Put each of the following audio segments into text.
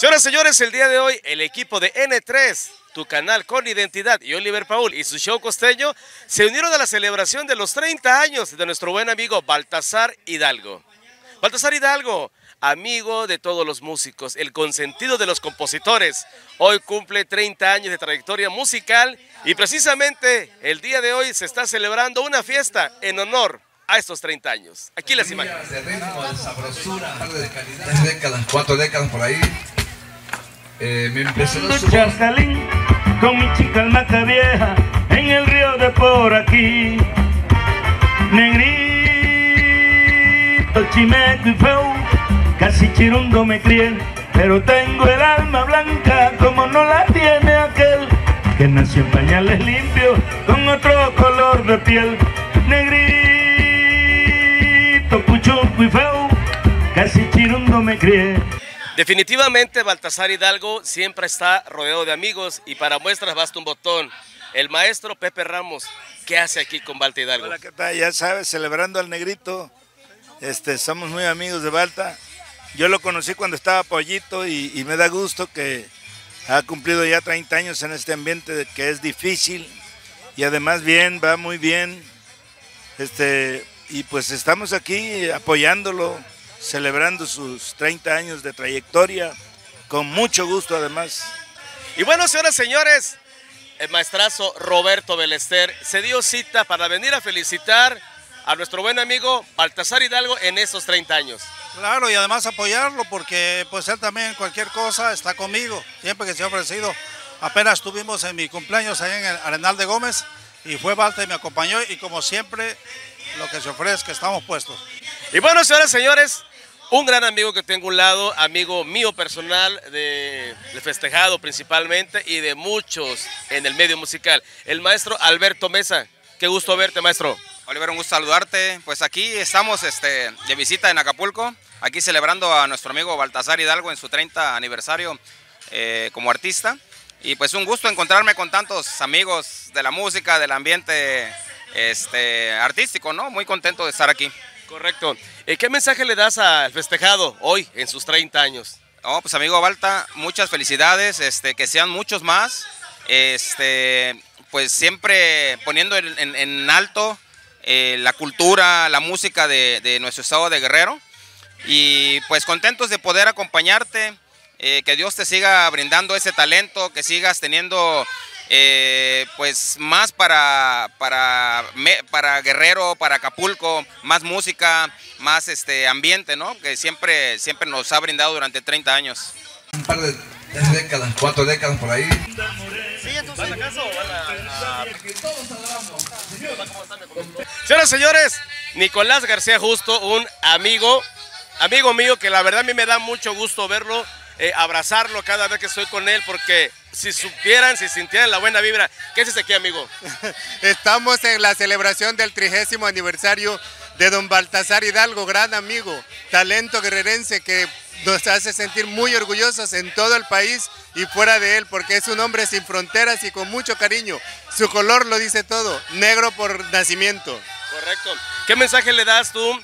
Señoras y señores, el día de hoy el equipo de N3, tu canal con identidad, y Oliver Paul y su show costeño se unieron a la celebración de los 30 años de nuestro buen amigo Baltazar Hidalgo. Baltazar Hidalgo, amigo de todos los músicos, el consentido de los compositores, hoy cumple 30 años de trayectoria musical y precisamente el día de hoy se está celebrando una fiesta en honor a estos 30 años. Aquí las imágenes. De ritmo, de sabrosura, de calidad. 3 décadas, 4 décadas por ahí. Me impresionó su chascalín con mi chica almaca vieja en el río de por aquí. Negrito, chimeco y feo, casi chirundo me crié, pero tengo el alma blanca como no la tiene aquel que nació en pañales limpios con otro color de piel. Negrito, puchunco y feo, casi chirundo me crié. Definitivamente Baltazar Hidalgo siempre está rodeado de amigos y para muestras basta un botón. El maestro Pepe Ramos, ¿qué hace aquí con Balta Hidalgo? Hola, ¿qué tal? Ya sabes, celebrando al negrito. Somos muy amigos de Balta. Yo lo conocí cuando estaba pollito y me da gusto que ha cumplido ya 30 años en este ambiente que es difícil y además bien, va muy bien. Y pues estamos aquí apoyándolo, celebrando sus 30 años de trayectoria, con mucho gusto además. Y bueno, señoras y señores, el maestrazo Roberto Belester se dio cita para venir a felicitar a nuestro buen amigo Baltazar Hidalgo en estos 30 años. Claro, y además apoyarlo porque pues él también cualquier cosa está conmigo, siempre que se ha ofrecido. Apenas estuvimos en mi cumpleaños allá en el Arenal de Gómez y fue Balta y me acompañó y como siempre lo que se ofrezca estamos puestos. Y bueno, señoras y señores, un gran amigo que tengo a un lado, amigo mío personal, de festejado principalmente y de muchos en el medio musical, el maestro Alberto Mesa. Qué gusto verte, maestro. Oliver, un gusto saludarte. Pues aquí estamos de visita en Acapulco, aquí celebrando a nuestro amigo Baltazar Hidalgo en su 30 aniversario como artista. Y pues un gusto encontrarme con tantos amigos de la música, del ambiente artístico, ¿no? Muy contento de estar aquí. Correcto. ¿Qué mensaje le das al festejado hoy en sus 30 años? Oh, pues amigo Balta, muchas felicidades, que sean muchos más, pues siempre poniendo en alto la cultura, la música de nuestro estado de Guerrero y pues contentos de poder acompañarte, que Dios te siga brindando ese talento, que sigas teniendo pues más para Guerrero, para Acapulco, más música, más ambiente, ¿no? Que siempre nos ha brindado durante 30 años. Un par de 3 décadas, 4 décadas por ahí. Sí, entonces, señoras y señores, Nicolás García Justo, un amigo mío que la verdad a mí me da mucho gusto verlo, abrazarlo cada vez que estoy con él porque si supieran, si sintieran la buena vibra. ¿Qué haces aquí, amigo? Estamos en la celebración del 30 aniversario de don Baltazar Hidalgo, gran amigo, talento guerrerense que nos hace sentir muy orgullosos en todo el país y fuera de él porque es un hombre sin fronteras y con mucho cariño. Su color lo dice todo, negro por nacimiento. Correcto. ¿Qué mensaje le das tú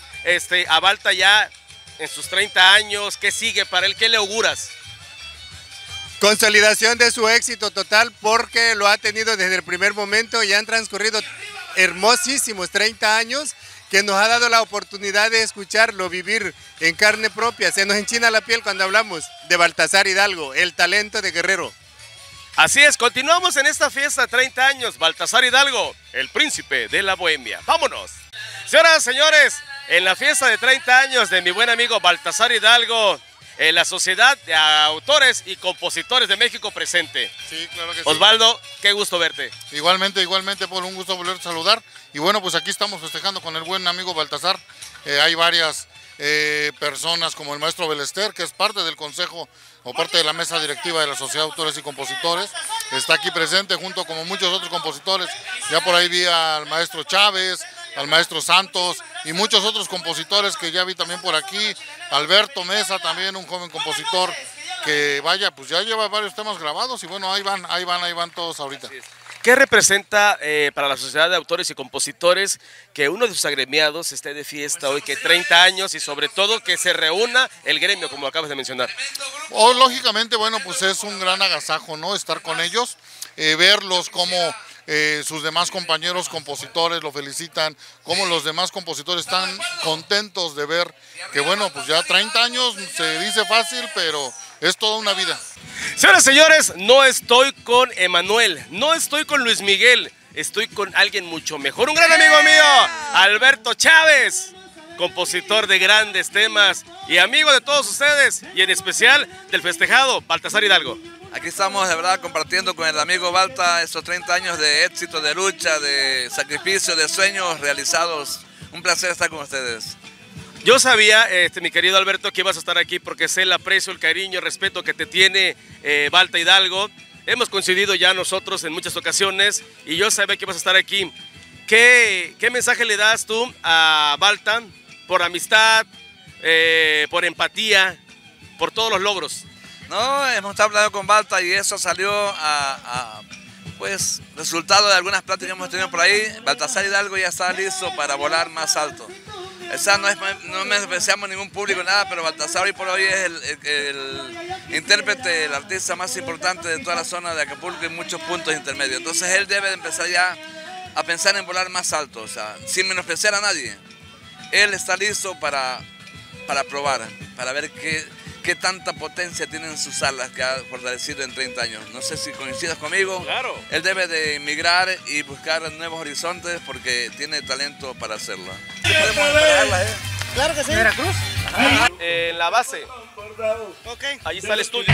a Balta ya en sus 30 años? ¿Qué sigue para él? ¿Qué le auguras? Consolidación de su éxito total porque lo ha tenido desde el primer momento y han transcurrido hermosísimos 30 años que nos ha dado la oportunidad de escucharlo, vivir en carne propia. Se nos enchina la piel cuando hablamos de Baltazar Hidalgo, el talento de Guerrero. Así es, continuamos en esta fiesta 30 años, Baltazar Hidalgo, el príncipe de la bohemia. ¡Vámonos! Señoras y señores, en la fiesta de 30 años de mi buen amigo Baltazar Hidalgo, en la Sociedad de Autores y Compositores de México presente. Sí, claro que sí. Osvaldo, qué gusto verte. Igualmente, Paul, un gusto volver a saludar. Y bueno, pues aquí estamos festejando con el buen amigo Baltazar. Hay varias personas como el maestro Belester, que es parte del consejo o parte de la mesa directiva de la Sociedad de Autores y Compositores. Está aquí presente junto con muchos otros compositores. Ya por ahí vi al maestro Chávez, al maestro Santos y muchos otros compositores que ya vi también por aquí. Alberto Mesa también, un joven compositor que vaya, pues ya lleva varios temas grabados y bueno, ahí van todos ahorita. ¿Qué representa para la Sociedad de Autores y Compositores que uno de sus agremiados esté de fiesta hoy, que 30 años y sobre todo que se reúna el gremio, como acabas de mencionar? Oh, lógicamente, bueno, pues es un gran agasajo, ¿no? Estar con ellos, verlos como sus demás compañeros compositores lo felicitan, como los demás compositores están contentos de ver que, bueno, pues ya 30 años se dice fácil, pero es toda una vida. Señoras y señores, no estoy con Emanuel, no estoy con Luis Miguel, estoy con alguien mucho mejor, un gran amigo mío, Alberto Chávez, compositor de grandes temas y amigo de todos ustedes, y en especial del festejado Baltazar Hidalgo. Aquí estamos, de verdad, compartiendo con el amigo Balta estos 30 años de éxito, de lucha, de sacrificio, de sueños realizados. Un placer estar con ustedes. Yo sabía, mi querido Alberto, que ibas a estar aquí porque sé el aprecio, el cariño, el respeto que te tiene Balta Hidalgo. Hemos coincidido ya nosotros en muchas ocasiones y yo sabía que ibas a estar aquí. ¿Qué mensaje le das tú a Balta por amistad, por empatía, por todos los logros? No, hemos estado hablando con Balta y eso salió pues, resultado de algunas pláticas que hemos tenido por ahí. Baltazar Hidalgo ya está listo para volar más alto. O sea, no me deseamos ningún público, nada, pero Baltazar hoy por hoy es el intérprete, el artista más importante de toda la zona de Acapulco y muchos puntos intermedios. Entonces él debe de empezar ya a pensar en volar más alto, o sea, sin menospreciar a nadie. Él está listo para probar, para ver qué tanta potencia tienen sus alas que ha fortalecido en 30 años. No sé si coincidas conmigo. Claro. Él debe de emigrar y buscar nuevos horizontes porque tiene talento para hacerlo. ¿Sí podemos esperarla, eh? Claro que sí. ¿Veracruz? Ajá. En la base. Ok. Ahí está el estudio.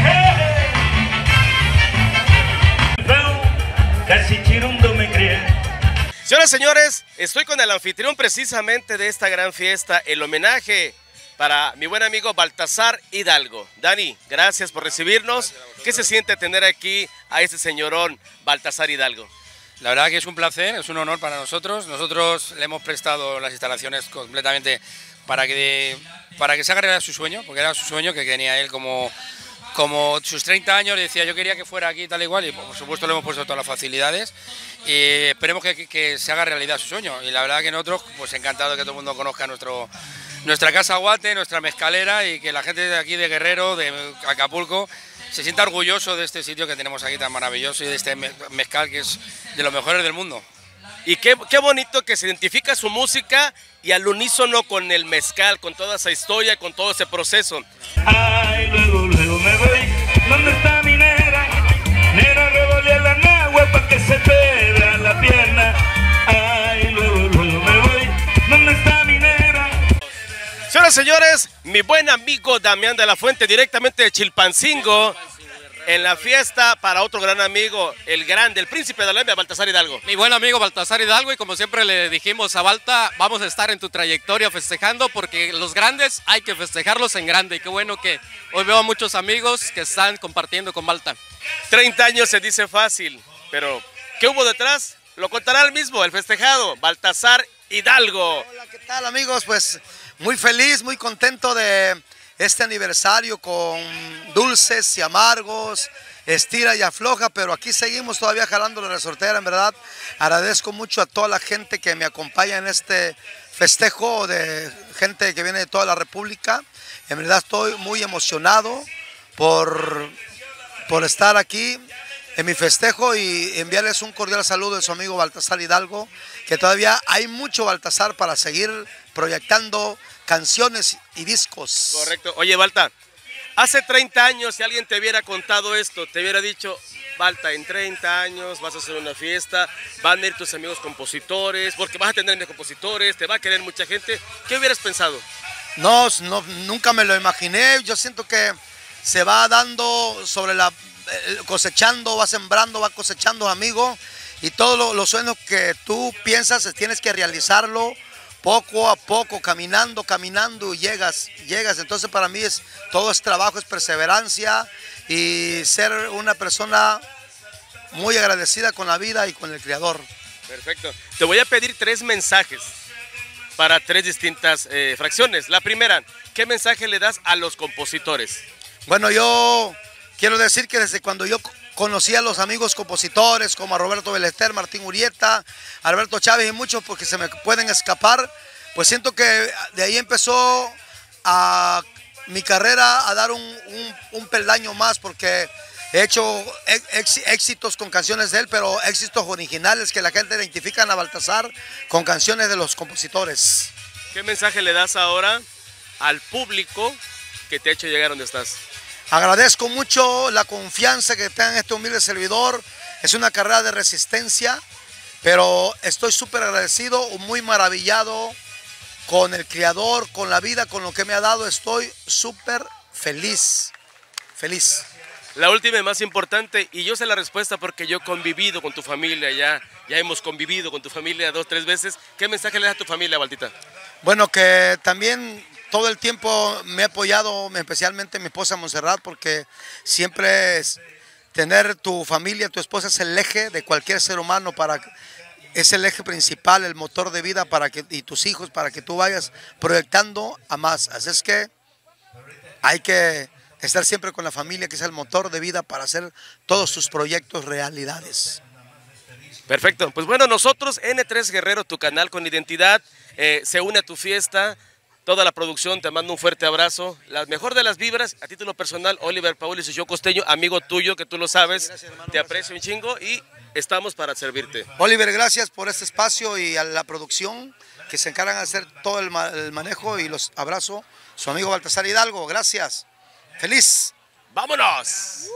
Señoras y señores, estoy con el anfitrión precisamente de esta gran fiesta, el homenaje para mi buen amigo Baltazar Hidalgo. Dani, gracias por recibirnos. ¿Qué se siente tener aquí a este señorón Baltazar Hidalgo? La verdad que es un placer, es un honor para nosotros. Nosotros le hemos prestado las instalaciones completamente para que se haga realidad su sueño, porque era su sueño que tenía él como sus 30 años, le decía yo quería que fuera aquí tal y cual, y por supuesto le hemos puesto todas las facilidades y esperemos que se haga realidad su sueño. Y la verdad que nosotros, pues encantado de que todo el mundo conozca nuestra casa Guate, nuestra mezcalera, y que la gente de aquí de Guerrero, de Acapulco, se sienta orgulloso de este sitio que tenemos aquí tan maravilloso y de este mezcal que es de los mejores del mundo. Y qué bonito que se identifica su música y al unísono con el mezcal, con toda esa historia, con todo ese proceso. Ay, luego me voy, ¿dónde está mi nera? Nera, revolea la nagua para que se pega la pierna. Ay, luego me voy, ¿dónde está mi nera? Señoras y señores, mi buen amigo Damián de la Fuente, directamente de Chilpancingo, en la fiesta para otro gran amigo, el grande, el príncipe de la bohemia, Baltazar Hidalgo. Mi buen amigo Baltazar Hidalgo, y como siempre le dijimos a Balta, vamos a estar en tu trayectoria festejando, porque los grandes hay que festejarlos en grande, y qué bueno que hoy veo a muchos amigos que están compartiendo con Balta. 30 años se dice fácil, pero ¿qué hubo detrás? Lo contará él mismo, el festejado, Baltazar Hidalgo. Hola, ¿qué tal, amigos? Pues muy feliz, muy contento de este aniversario con dulces y amargos, estira y afloja, pero aquí seguimos todavía jalando la resortera. En verdad, agradezco mucho a toda la gente que me acompaña en este festejo, de gente que viene de toda la República. En verdad estoy muy emocionado por estar aquí en mi festejo y enviarles un cordial saludo de su amigo Baltazar Hidalgo, que todavía hay mucho Baltazar para seguir proyectando canciones y discos. Correcto. Oye, Balta, hace 30 años si alguien te hubiera contado esto, te hubiera dicho, Balta, en 30 años vas a hacer una fiesta, van a ir tus amigos compositores, porque vas a tener compositores, te va a querer mucha gente, ¿qué hubieras pensado? No, nunca me lo imaginé. Yo siento que se va dando sobre la, cosechando, va sembrando, va cosechando, amigo, y todos los sueños que tú piensas tienes que realizarlo poco a poco, caminando, llegas. Entonces para mí todo es trabajo, es perseverancia y ser una persona muy agradecida con la vida y con el Creador. Perfecto. Te voy a pedir 3 mensajes para 3 distintas fracciones. La primera, ¿qué mensaje le das a los compositores? Bueno, yo quiero decir que desde cuando yo Conocí a los amigos compositores como a Roberto Belester, Martín Urieta, Alberto Chávez y muchos porque se me pueden escapar. Pues siento que de ahí empezó a mi carrera a dar un peldaño más, porque he hecho éxitos con canciones de él, pero éxitos originales que la gente identifica a Baltazar con canciones de los compositores. ¿Qué mensaje le das ahora al público que te ha hecho llegar donde estás? Agradezco mucho la confianza que tenga en este humilde servidor. Es una carrera de resistencia, pero estoy súper agradecido, muy maravillado con el Creador, con la vida, con lo que me ha dado. Estoy súper feliz, feliz. La última y más importante, y yo sé la respuesta porque yo he convivido con tu familia, ya hemos convivido con tu familia 2 o 3 veces. ¿Qué mensaje le das a tu familia, Baltita? Bueno, que también todo el tiempo me ha apoyado, especialmente mi esposa Monserrat, porque siempre es tener tu familia, tu esposa es el eje de cualquier ser humano, es el eje principal, el motor de vida y tus hijos, para que tú vayas proyectando a más. Así es que hay que estar siempre con la familia, que es el motor de vida para hacer todos sus proyectos realidades. Perfecto, pues bueno, nosotros, N3 Guerrero, tu canal con identidad, se une a tu fiesta. Toda la producción te mando un fuerte abrazo, la mejor de las vibras. A título personal, Oliver Paul y su show costeño, amigo tuyo, que tú lo sabes. Gracias, hermano, te aprecio un chingo y estamos para servirte. Oliver, gracias por este espacio y a la producción que se encargan de hacer todo el manejo, y los abrazo, su amigo Baltazar Hidalgo. Gracias. ¡Feliz! ¡Vámonos!